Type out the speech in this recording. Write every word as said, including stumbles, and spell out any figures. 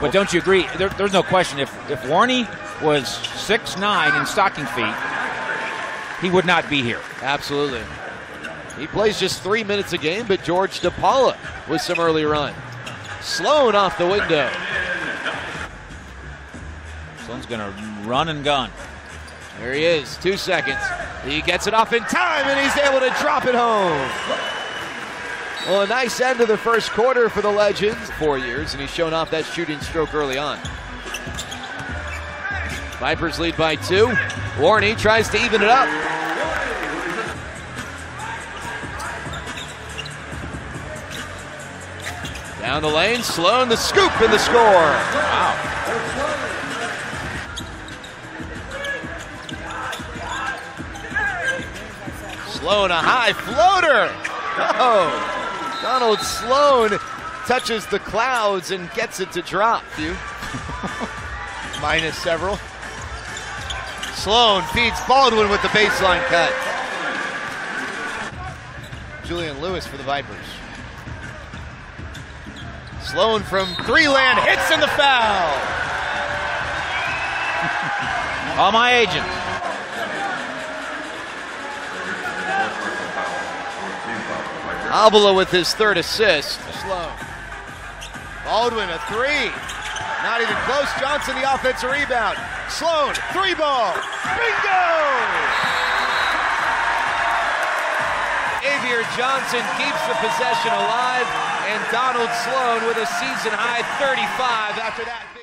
But don't you agree? There, there's no question. If if Warney was six nine in stocking feet, he would not be here. Absolutely. He plays just three minutes a game, but George DePaula with some early run. Sloan off the window. Sloan's going to run and gun. There he is, two seconds. He gets it off in time, and he's able to drop it home. Well, a nice end of the first quarter for the Legends. Four years, and he's shown off that shooting stroke early on. Vipers lead by two. Warney tries to even it up. Down the lane, Sloan the scoop and the score. Wow. Sloan a high floater. Oh. Donald Sloan touches the clouds and gets it to drop. Few. Minus several. Sloan feeds Baldwin with the baseline cut. Julian Lewis for the Vipers. Sloan from three-land hits in the foul. All my agents. Abalo with his third assist. Slow. Baldwin a three. Not even close. Johnson the offensive rebound. Sloan, three ball. Bingo! Xavier Johnson keeps the possession alive, and Donald Sloan with a season-high thirty-five after that.